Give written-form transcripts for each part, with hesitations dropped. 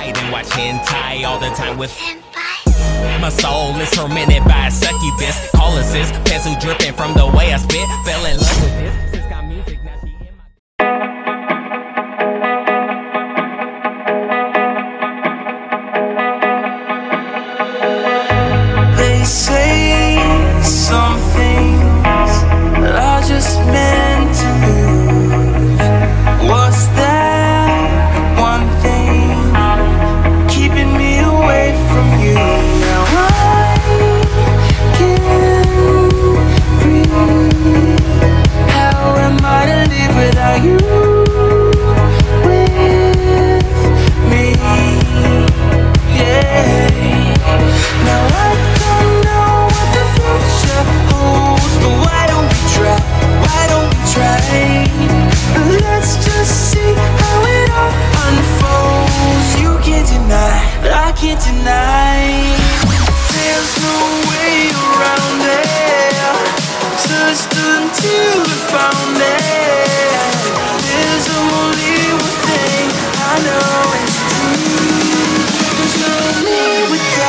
outside and watch hentai all the time with senpai. My soul is tormented by a succubus, calling sis, pencil dripping from the way I spit, fell in love with this. They say some things that I just meant to lose. What's that one thing keeping me away from you? Now I can't breathe. How am I to live without you with me? Yeah. Now I until I found it, there's only one thing I know is true. It's lonely without you.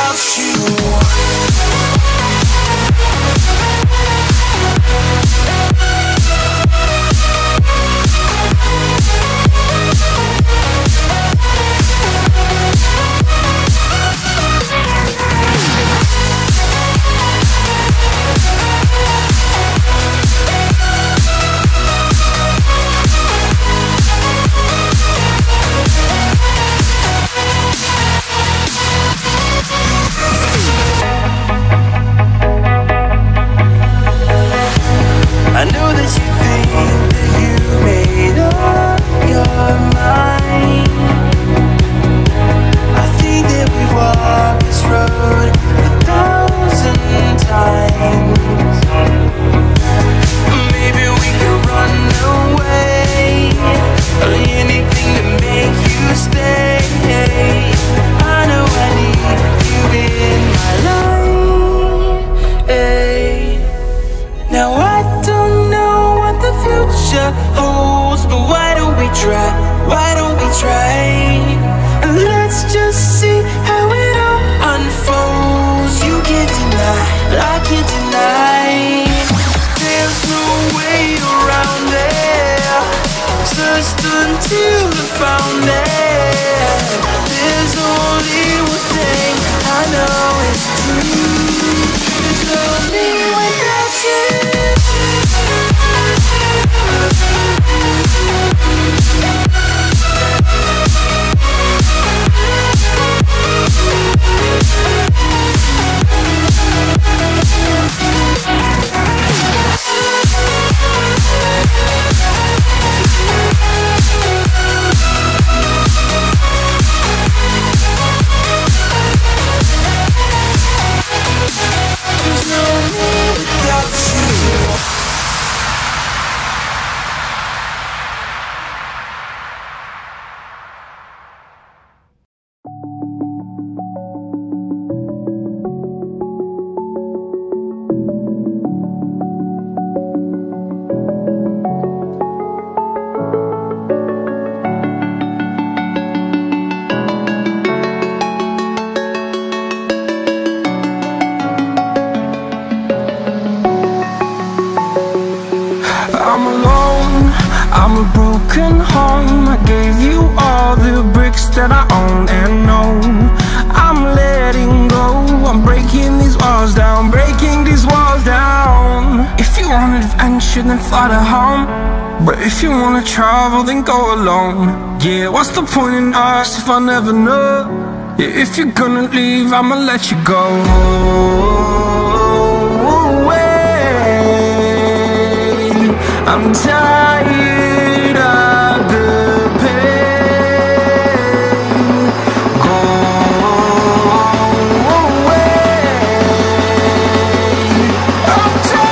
Then fly to home. But if you wanna travel, then go alone. Yeah, what's the point in us if I never know? Yeah, if you're gonna leave, I'ma let you go away. I'm tired of the pain. Go away. I'm tired.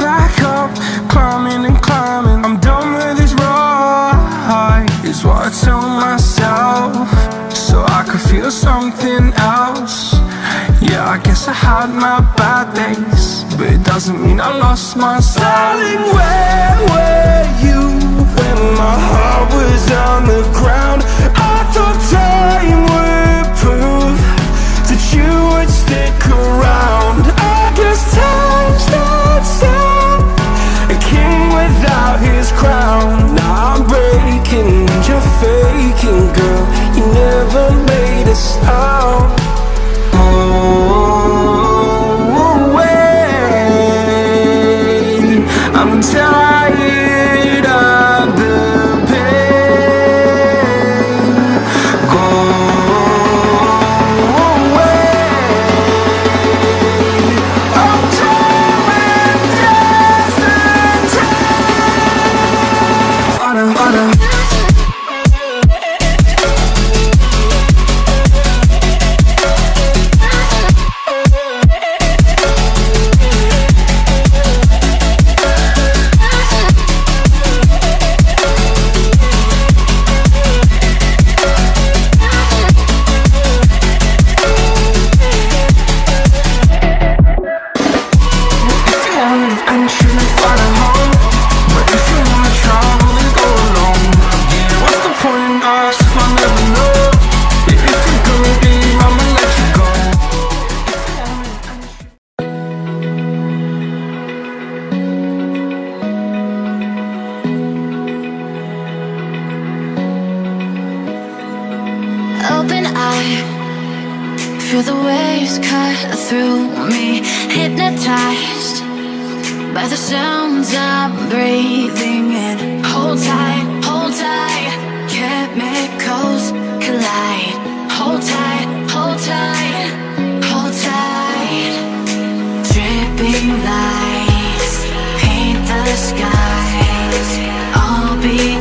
back up, climbing and climbing. I'm done with this ride, is what I tell myself, so I could feel something else. Yeah, I guess I had my bad days, but it doesn't mean I lost my soul. Darling, where were you when my heart was on the ground? I thought time would prove that you would stick around. I guess time's not sad, a king without his crown. Now I'm breaking and you're faking, girl. You never made a sound. I'm tired of the pain. Go away. I'm dreaming yesterday. Bada, bada. Open eye, feel the waves cut through me. Hypnotized by the sounds I'm breathing in. Hold tight, chemicals collide. Hold tight, hold tight. Dripping lights paint the skies, all be